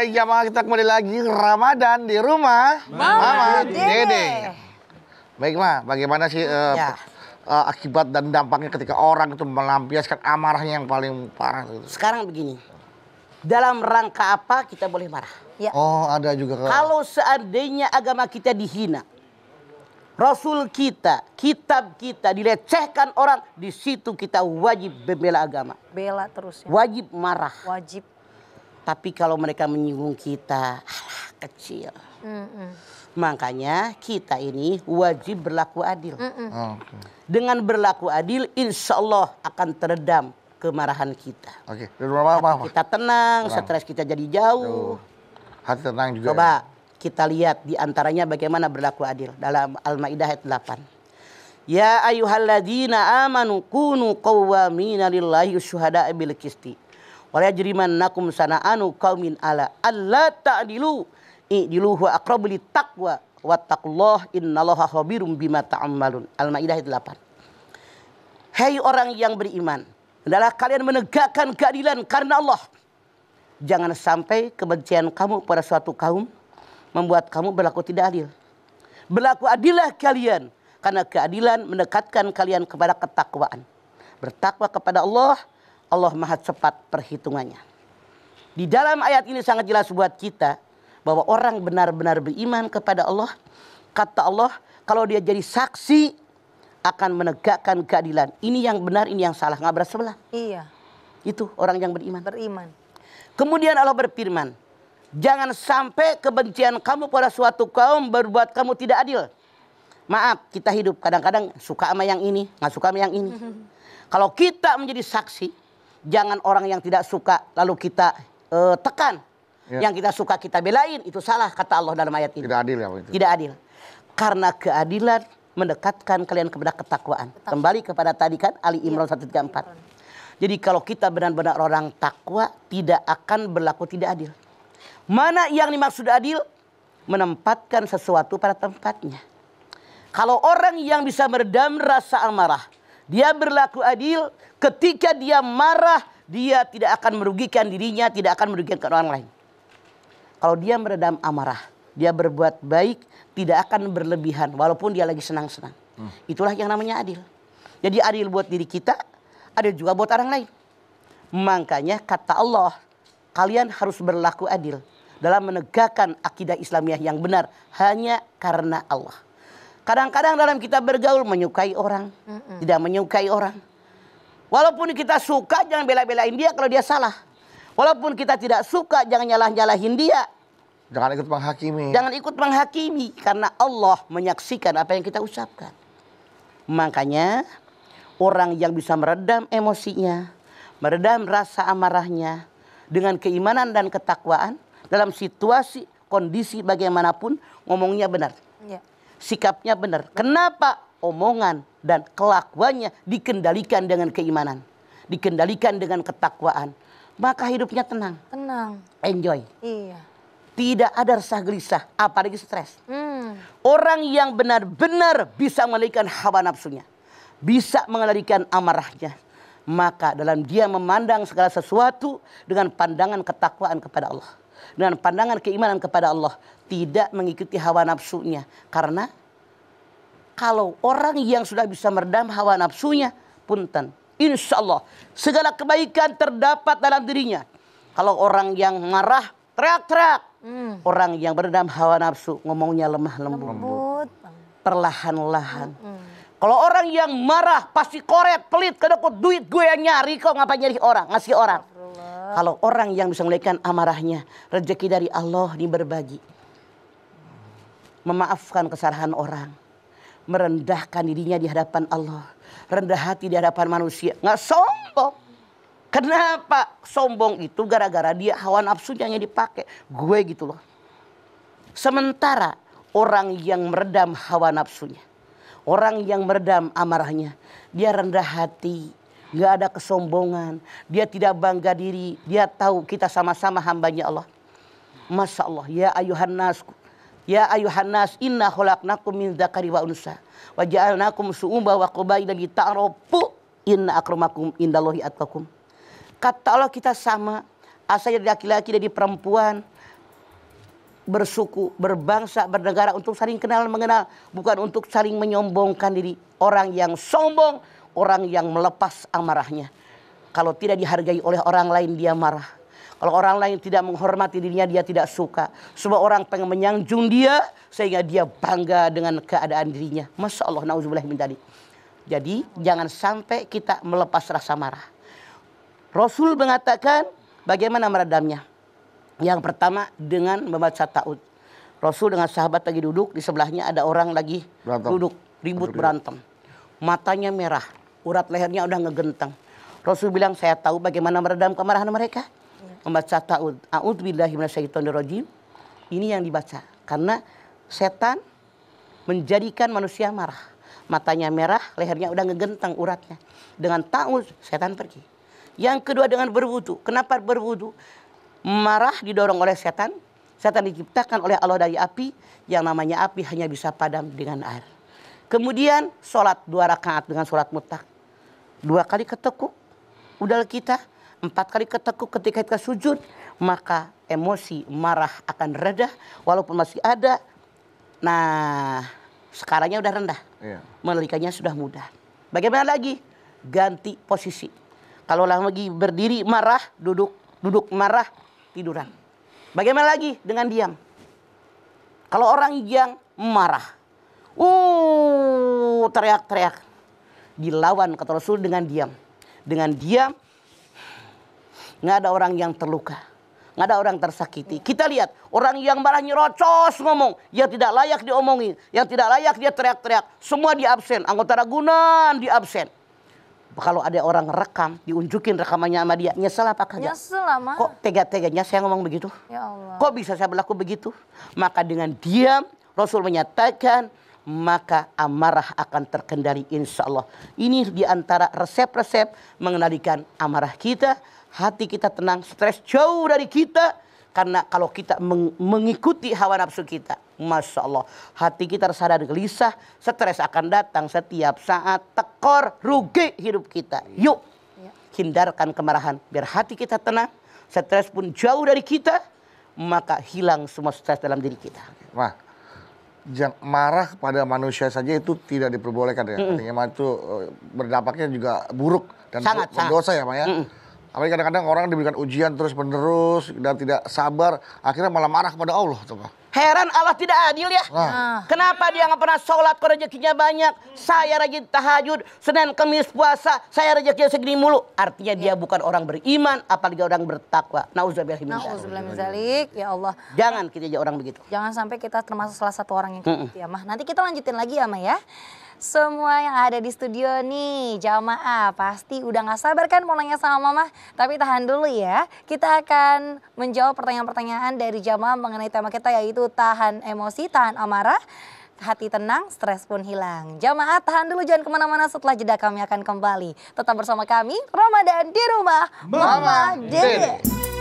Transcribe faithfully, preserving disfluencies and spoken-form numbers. Baik jamaah, kita kembali lagi Ramadan di rumah Mamah Dedeh. Baik Ma, bagaimana sih uh, ya. uh, akibat dan dampaknya ketika orang itu melampiaskan amarahnya yang paling parah? Gitu. Sekarang begini, dalam rangka apa kita boleh marah? Ya. Oh ada juga. Kalau seandainya agama kita dihina, Rasul kita, kitab kita dilecehkan orang, di situ kita wajib membela agama. Bela terus. Ya. Wajib marah. Wajib. Tapi kalau mereka menyinggung kita, alah kecil. Mm -mm. Makanya kita ini wajib berlaku adil. Mm -mm. Okay. Dengan berlaku adil, insya Allah akan teredam kemarahan kita. Oke. Okay. Kita tenang, tenang. Stres kita jadi jauh. Duh. Hati tenang juga. Coba ya? Kita lihat diantaranya bagaimana berlaku adil dalam Al-Maidah ayat delapan. Ya ayyuhalladzina amanu kunu qawwamina lillahi syuhada'a bil qisti. Wala yajrimannakum sana'anu qaumin ala alla ta'dilu i'dilu huwa aqrabu lit taqwa wattaqullaha innallaha khabirum bima ta'malun. Al-Maidah delapan. Hai orang yang beriman, adalah kalian menegakkan keadilan karena Allah. Jangan sampai kebencian kamu pada suatu kaum membuat kamu berlaku tidak adil. Berlaku adillah kalian karena keadilan mendekatkan kalian kepada ketakwaan. Bertakwa kepada Allah, Allah maha cepat perhitungannya. Di dalam ayat ini sangat jelas buat kita bahwa orang benar-benar beriman kepada Allah. Kata Allah, kalau dia jadi saksi akan menegakkan keadilan. Ini yang benar, ini yang salah, nggak bersebelah. Iya. Itu orang yang beriman. Beriman. Kemudian Allah berfirman, jangan sampai kebencian kamu pada suatu kaum berbuat kamu tidak adil. Maaf, kita hidup kadang-kadang suka sama yang ini, nggak suka sama yang ini. Kalau kita menjadi saksi, jangan orang yang tidak suka lalu kita uh, tekan. Ya. Yang kita suka kita belain, itu salah kata Allah dalam ayat ini. Tidak adil ya, itu. Tidak adil. Karena keadilan mendekatkan kalian kepada ketakwaan. Ketak. Kembali kepada tadi kan Ali Imran ya. seratus tiga puluh empat. Jadi kalau kita benar-benar orang takwa, tidak akan berlaku tidak adil. Mana yang dimaksud adil? Menempatkan sesuatu pada tempatnya. Kalau orang yang bisa meredam rasa amarah, dia berlaku adil. Ketika dia marah, dia tidak akan merugikan dirinya, tidak akan merugikan orang lain. Kalau dia meredam amarah, dia berbuat baik, tidak akan berlebihan walaupun dia lagi senang-senang. Hmm. Itulah yang namanya adil. Jadi adil buat diri kita, adil juga buat orang lain. Makanya kata Allah, kalian harus berlaku adil dalam menegakkan akidah Islamiyah yang benar hanya karena Allah. Kadang-kadang dalam kita bergaul menyukai orang, Mm-mm. tidak menyukai orang. Walaupun kita suka, jangan bela-belain dia kalau dia salah. Walaupun kita tidak suka, jangan nyalah-nyalahin dia. Jangan ikut menghakimi. Jangan ikut menghakimi. Karena Allah menyaksikan apa yang kita ucapkan. Makanya orang yang bisa meredam emosinya, meredam rasa amarahnya dengan keimanan dan ketakwaan, dalam situasi, kondisi bagaimanapun, ngomongnya benar. Ya. Sikapnya benar. Kenapa? Omongan dan kelakuannya dikendalikan dengan keimanan, dikendalikan dengan ketakwaan, maka hidupnya tenang, tenang, enjoy. Iya. Tidak ada resah gelisah, apalagi stres. Hmm. Orang yang benar-benar bisa mengendalikan hawa nafsunya, bisa mengendalikan amarahnya, maka dalam dia memandang segala sesuatu dengan pandangan ketakwaan kepada Allah, dengan pandangan keimanan kepada Allah, tidak mengikuti hawa nafsunya, karena kalau orang yang sudah bisa meredam hawa nafsunya, punten, insya Allah segala kebaikan terdapat dalam dirinya. Kalau orang yang marah, teriak-teriak. Hmm. Orang yang meredam hawa nafsu, ngomongnya lemah lembut, lembut. perlahan-lahan. Hmm. Kalau orang yang marah, pasti koret, pelit, kedekut, duit gue yang nyari, kok ngapain nyari orang, ngasih orang. Kalau orang yang bisa mengendalikan amarahnya, rezeki dari Allah ini berbagi. Memaafkan kesalahan orang, merendahkan dirinya di hadapan Allah, rendah hati di hadapan manusia, nggak sombong. Kenapa sombong itu? Gara-gara dia hawa nafsunya yang dipakai, gue gitu loh. Sementara orang yang meredam hawa nafsunya, orang yang meredam amarahnya, dia rendah hati, nggak ada kesombongan, dia tidak bangga diri, dia tahu kita sama-sama hambanya Allah. Masya Allah, ya ayuhan nas. Ya ayuhan nas inna khalaqnakum min dzakari wa unsa wa ja'alnakum su'uban wa qabaila lita'arafu inna akramakum indallahi atqakum. Kata Allah kita sama, asal dari laki-laki dari perempuan, bersuku, berbangsa, bernegara untuk saling kenal mengenal, bukan untuk saling menyombongkan diri. Orang yang sombong, orang yang melepas amarahnya. Kalau tidak dihargai oleh orang lain, dia marah. Kalau orang lain tidak menghormati dirinya, dia tidak suka. Semua orang pengen menyanjung dia, sehingga dia bangga dengan keadaan dirinya. Masya Allah, na'udzubillah min dzalik. Jadi jangan sampai kita melepas rasa marah. Rasul mengatakan bagaimana meredamnya. Yang pertama dengan membaca ta'ud. Rasul dengan sahabat lagi duduk, di sebelahnya ada orang lagi berantem. duduk, ribut berantem. Matanya merah, urat lehernya udah ngegentang. Rasul bilang, saya tahu bagaimana meredam kemarahan mereka. Membaca ta'ud. A'udzubillahi minasyaitonirrajim. Ini yang dibaca. Karena setan menjadikan manusia marah. Matanya merah, lehernya udah ngegentang uratnya. Dengan ta'ud, setan pergi. Yang kedua dengan berwudu. Kenapa berwudu? Marah didorong oleh setan. Setan diciptakan oleh Allah dari api. Yang namanya api hanya bisa padam dengan air. Kemudian sholat dua rakaat dengan sholat mutlak. Dua kali ketekuk udal kita. Empat kali ketekuk ketika kita sujud. Maka emosi marah akan reda. Walaupun masih ada. Nah sekarangnya udah rendah. Iya. Melarikannya sudah mudah. Bagaimana lagi? Ganti posisi. Kalau lagi berdiri marah, duduk. Duduk marah, tiduran. Bagaimana lagi dengan diam? Kalau orang yang marah, uh, teriak-teriak. Dilawan kata Rasul dengan diam. Dengan diam, nggak ada orang yang terluka. Nggak ada orang tersakiti. Kita lihat, orang yang marah nyerocos ngomong. Yang tidak layak diomongin. Yang tidak layak dia teriak-teriak. Semua di absen. Anggota ragunan di absen. Kalau ada orang rekam, diunjukin rekamannya sama dia, nyesel apa kagak? Nyesel ama. Kok tega-teganya saya ngomong begitu? Ya Allah. Kok bisa saya berlaku begitu? Maka dengan diam, Rasul menyatakan, maka amarah akan terkendali insya Allah. Ini diantara resep-resep mengendalikan amarah kita, hati kita tenang, stres jauh dari kita. Karena kalau kita meng mengikuti hawa nafsu kita, Masya Allah, hati kita sadar gelisah, stres akan datang setiap saat, tekor, rugi hidup kita. Yuk, hindarkan kemarahan, biar hati kita tenang, stres pun jauh dari kita, maka hilang semua stres dalam diri kita. Wah, marah kepada manusia saja itu tidak diperbolehkan ya, mm-mm. artinya itu berdampaknya juga buruk dan sangat, berdosa sangat. ya Pak ya. Mm-mm. Apalagi kadang-kadang orang diberikan ujian terus-menerus dan tidak sabar, akhirnya malah marah kepada Allah. Coba. Heran Allah tidak adil ya. Nah. Kenapa dia nggak pernah sholat kalau rezekinya banyak? Saya rajin tahajud, Senin, Kamis, puasa, saya rezekinya segini mulu. Artinya ya. Dia bukan orang beriman, apalagi orang bertakwa. Nauzubillahi min dzalik. Ya Allah. Jangan kita jadi orang begitu. Jangan sampai kita termasuk salah satu orang yang begitu ya, Mah. Nanti kita lanjutin lagi ya, Mah ya. Semua yang ada di studio nih, jamaah pasti udah gak sabar kan mau nanya sama Mama. Tapi tahan dulu ya, kita akan menjawab pertanyaan-pertanyaan dari jamaah mengenai tema kita yaitu tahan emosi, tahan amarah, hati tenang, stres pun hilang. Jamaah tahan dulu, jangan kemana-mana, setelah jeda kami akan kembali. Tetap bersama kami, Ramadan di Rumah Mamah Dedeh.